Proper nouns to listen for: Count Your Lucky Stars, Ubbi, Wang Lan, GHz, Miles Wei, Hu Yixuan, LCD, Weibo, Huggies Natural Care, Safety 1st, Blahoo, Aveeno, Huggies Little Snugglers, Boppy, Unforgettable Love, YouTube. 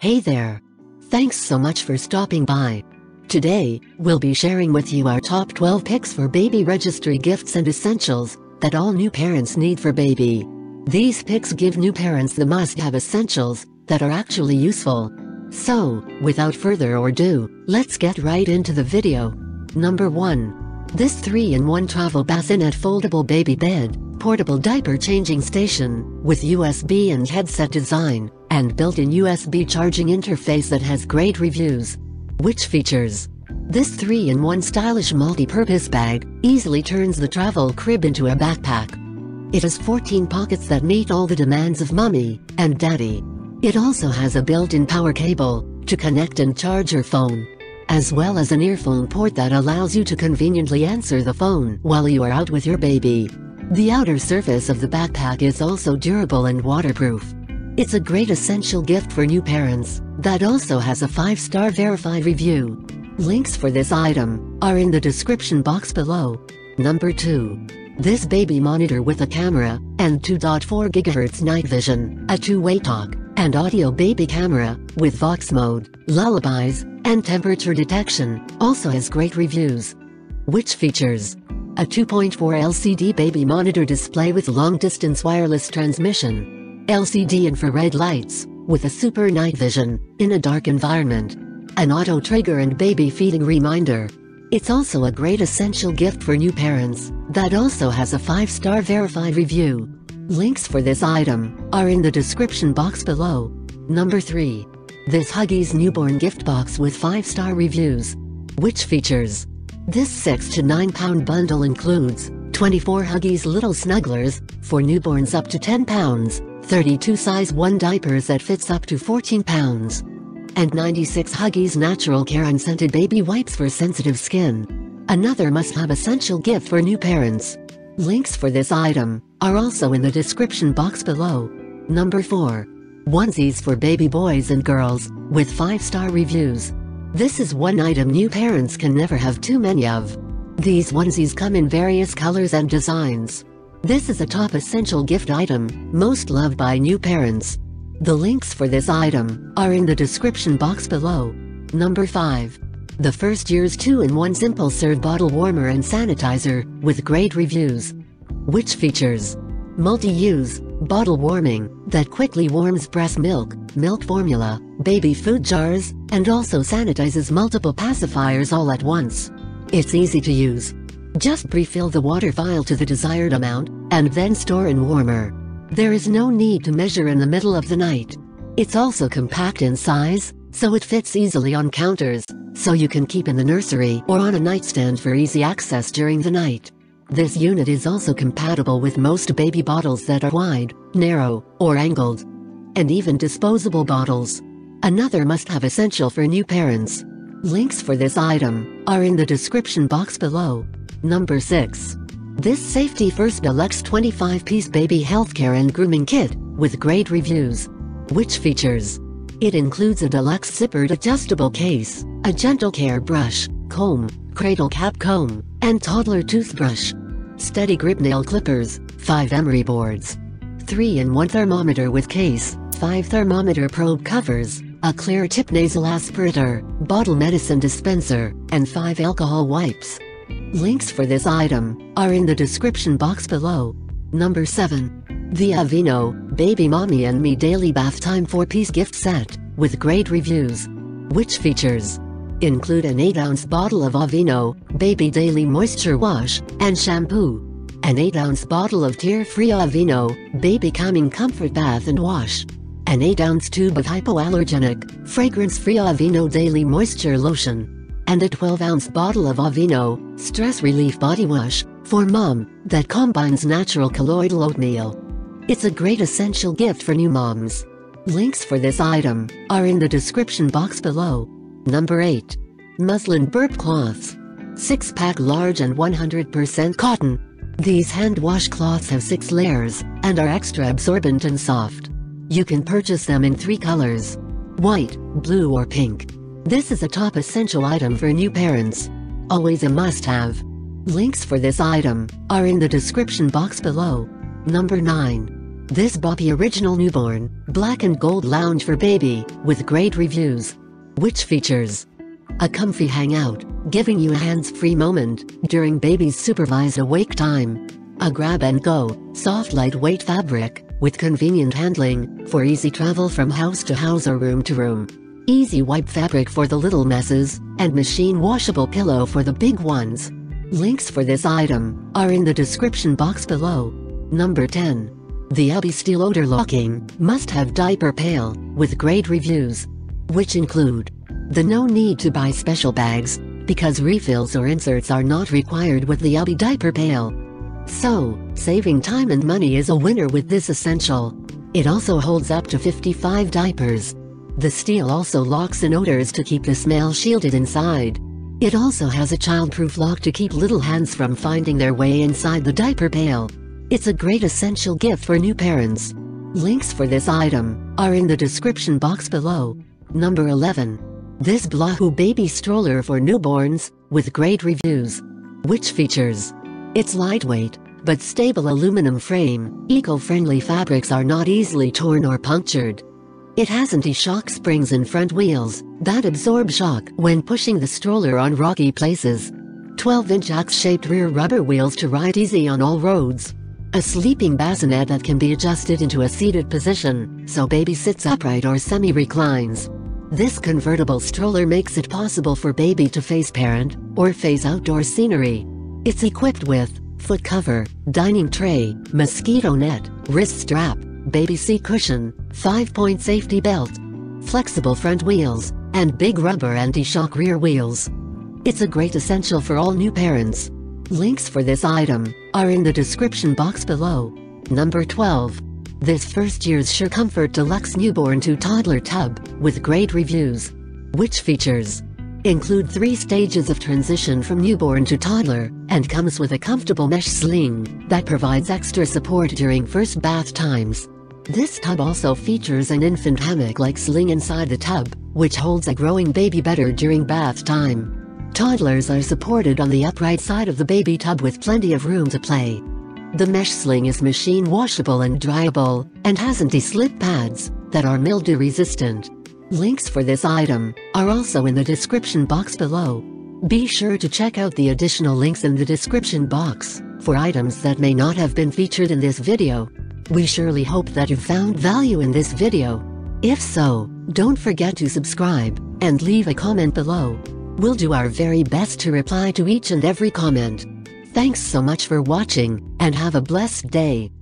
Hey there! Thanks so much for stopping by. Today, we'll be sharing with you our top 12 picks for baby registry gifts and essentials that all new parents need for baby. These picks give new parents the must-have essentials that are actually useful. So, without further ado, let's get right into the video. Number 1. This 3-in-1 travel bassinet foldable baby bed, portable diaper changing station, with USB and headset design, and built-in USB charging interface that has great reviews. Which features? This 3-in-1 stylish multi-purpose bag easily turns the travel crib into a backpack. It has 14 pockets that meet all the demands of mommy and daddy. It also has a built-in power cable to connect and charge your phone, as well as an earphone port that allows you to conveniently answer the phone while you are out with your baby. The outer surface of the backpack is also durable and waterproof. It's a great essential gift for new parents that also has a 5-star verified review. Links for this item are in the description box below. Number 2. This baby monitor with a camera and 2.4 GHz night vision, a two-way talk and audio baby camera with Vox mode, lullabies, and temperature detection also has great reviews. Which features? A 2.4 LCD baby monitor display with long-distance wireless transmission, LCD infrared lights, with a super night vision, in a dark environment, an auto trigger and baby feeding reminder. It's also a great essential gift for new parents, that also has a 5-star verified review. Links for this item are in the description box below. Number 3. This Huggies newborn gift box with 5-star reviews. Which features? This 6 to 9 pound bundle includes 24 Huggies Little Snugglers for newborns up to 10 pounds, 32 size 1 diapers that fits up to 14 pounds, and 96 Huggies Natural Care unscented baby wipes for sensitive skin. Another must-have essential gift for new parents. Links for this item are also in the description box below. Number 4. Onesies for baby boys and girls with 5-star reviews. This is one item new parents can never have too many of. These onesies come in various colors and designs. This is a top essential gift item, most loved by new parents. The links for this item are in the description box below. Number 5. The first year's 2-in-1 simple serve bottle warmer and sanitizer, with great reviews. Which features? Multi-use, bottle warming, that quickly warms breast milk, milk formula, baby food jars, and also sanitizes multiple pacifiers all at once. It's easy to use. Just refill the water vial to the desired amount, and then store in warmer. There is no need to measure in the middle of the night. It's also compact in size, so it fits easily on counters, so you can keep in the nursery or on a nightstand for easy access during the night. This unit is also compatible with most baby bottles that are wide, narrow, or angled, and even disposable bottles. Another must-have essential for new parents. Links for this item are in the description box below. Number 6. This Safety 1st Deluxe 25-piece baby healthcare and grooming kit, with great reviews. Which features? It includes a deluxe zippered adjustable case, a gentle care brush, comb, cradle cap comb, and toddler toothbrush. Steady grip nail clippers, 5 emery boards, 3-in-1 thermometer with case, 5 thermometer probe covers, a clear tip nasal aspirator, bottle medicine dispenser, and 5 alcohol wipes. Links for this item are in the description box below. Number 7. The Aveeno Baby Mommy and Me Daily Bath Time 4-piece gift set, with great reviews. Which features? Include an 8-ounce bottle of Aveeno Baby Daily Moisture Wash and Shampoo, an 8-ounce bottle of Tear-Free Aveeno Baby Calming Comfort Bath and Wash, an 8-ounce tube of hypoallergenic, fragrance-free Aveeno Daily Moisture Lotion, and a 12-ounce bottle of Aveeno Stress Relief Body Wash for mom that combines natural colloidal oatmeal. It's a great essential gift for new moms. Links for this item are in the description box below. Number 8. Muslin burp cloths. 6-pack large and 100% cotton. These hand wash cloths have 6 layers and are extra absorbent and soft. You can purchase them in 3 colors: white, blue, or pink. This is a top essential item for new parents. Always a must-have. Links for this item are in the description box below. Number 9. This Boppy original newborn, black and gold lounge for baby, with great reviews. Which features a comfy hangout, giving you a hands-free moment during baby's supervised awake time. A grab-and-go, soft lightweight fabric, with convenient handling, for easy travel from house to house or room to room. Easy wipe fabric for the little messes, and machine washable pillow for the big ones. Links for this item are in the description box below. Number 10. The Ubbi Steel Odor Locking, must-have diaper pail, with great reviews. Which include the no need to buy special bags, because refills or inserts are not required with the Ubbi diaper pail. So, saving time and money is a winner with this essential. It also holds up to 55 diapers. The steel also locks in odors to keep the smell shielded inside. It also has a child-proof lock to keep little hands from finding their way inside the diaper pail. It's a great essential gift for new parents. Links for this item are in the description box below. Number 11. This Blahoo Baby Stroller for Newborns, with great reviews. Which features its lightweight, but stable aluminum frame, eco-friendly fabrics are not easily torn or punctured. It has anti-shock springs in front wheels that absorb shock when pushing the stroller on rocky places. 12-inch axe-shaped rear rubber wheels to ride easy on all roads. A sleeping bassinet that can be adjusted into a seated position, so baby sits upright or semi-reclines. This convertible stroller makes it possible for baby to face parent or face outdoor scenery. It's equipped with foot cover, dining tray, mosquito net, wrist strap, baby seat cushion, 5-point safety belt, flexible front wheels, and big rubber anti-shock rear wheels. It's a great essential for all new parents. Links for this item are in the description box below. Number 12. This first year's Sure Comfort Deluxe Newborn to Toddler Tub, with great reviews. Which features include 3 stages of transition from newborn to toddler, and comes with a comfortable mesh sling that provides extra support during first bath times. This tub also features an infant hammock-like sling inside the tub, which holds a growing baby better during bath time. Toddlers are supported on the upright side of the baby tub with plenty of room to play. The mesh sling is machine washable and dryable, and has anti-slip pads that are mildew-resistant. Links for this item are also in the description box below. Be sure to check out the additional links in the description box for items that may not have been featured in this video. We surely hope that you found value in this video. If so, don't forget to subscribe and leave a comment below. We'll do our very best to reply to each and every comment. Thanks so much for watching, and have a blessed day.